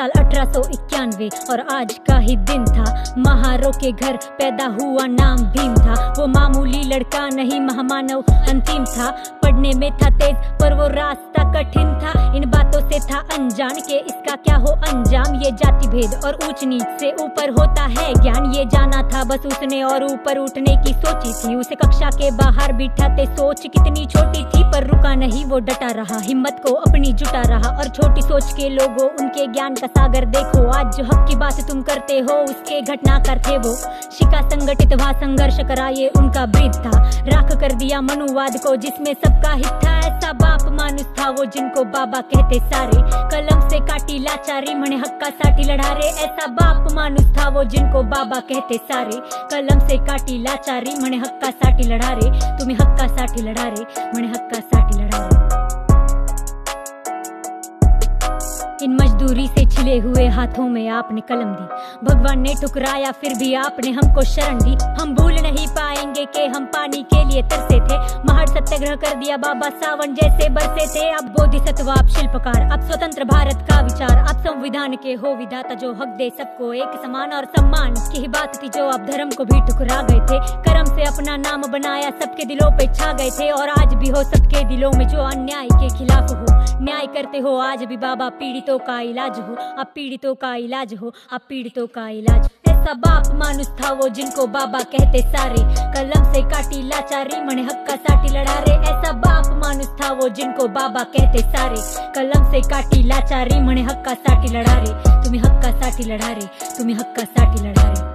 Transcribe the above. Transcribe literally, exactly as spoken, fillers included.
साल अठारह सौ इक्यानवे और आज का ही दिन था। महारो के घर पैदा हुआ, नाम भीम था। वो मामूली लड़का नहीं, महामानव अंतिम था। पढ़ने में था तेज पर वो रास्ता कठिन था। इन बातों से था अनजान के इसका क्या हो अंजाम। ये जाति भेद और ऊंच नीच से ऊपर होता है ज्ञान। ये जाना था बस उसने और ऊपर उठने की सोची थी। उसे कक्षा के बाहर बिठाते सोच कितनी छोटी थी, पर रुका नहीं वो, डटा रहा, हिम्मत को अपनी जुटा रहा। और छोटी सोच के लोगों, उनके ज्ञान का सागर देखो। आज जो हक की बात तुम करते हो उसके घटनाकार थे वो। शिका संगठित वा संघर्ष करा ये उनका ब्रीद था। राख कर दिया मनुवाद को जिसमें सबका हित था। ऐसा बाप मानुस था वो जिनको बाबा कहते सारे। कलम से काटी लाचारी मने हक्का साठी लड़ा रे। ऐसा बाप मानुस था वो जिनको बाबा कहते सारे। कलम से काटी लाचारी मने हक्का साठी लड़ा रे। तुम्हें हक्का साठी लड़ा रे, मने हक्का साठी लड़ा रे। इन मजदूरी से छिले हुए हाथों में आपने कलम दी। भगवान ने ठुकराया फिर भी आपने हमको शरण दी। हम भूल नहीं पाएंगे कि हम पानी के लिए तरसे थे। महार सत्याग्रह कर दिया, बाबा सावन जैसे बरसे थे। अब बोधिसत्व, आप शिल्पकार, अब स्वतंत्र भारत का विचार। अब संविधान के हो विधाता जो हक दे सबको एक समान और सम्मान। की बात थी जो आप धर्म को भी ठुकरा गए थे। कर्म से अपना नाम बनाया, सबके दिलों पे छा गए थे। और आज भी हो सबके दिलों में जो अन्याय के खिलाफ हो। न्याय करते हो आज भी बाबा, पीड़ित का इलाज हो, आप पीड़ितों का इलाज हो, आप पीड़ितों का इलाज। ऐसा बाप मानुस था वो जिनको बाबा कहते सारे। कलम से काटी लाचारी मने हक्का साठी लड़ा रे। ऐसा बाप मानुस था वो जिनको बाबा कहते सारे। कलम से काटी लाचारी मने हक्का साठी लड़ा रे। तुम्हें हक्का साठी लड़ा रे, तुम्हें हक्का साठी लड़ा रे।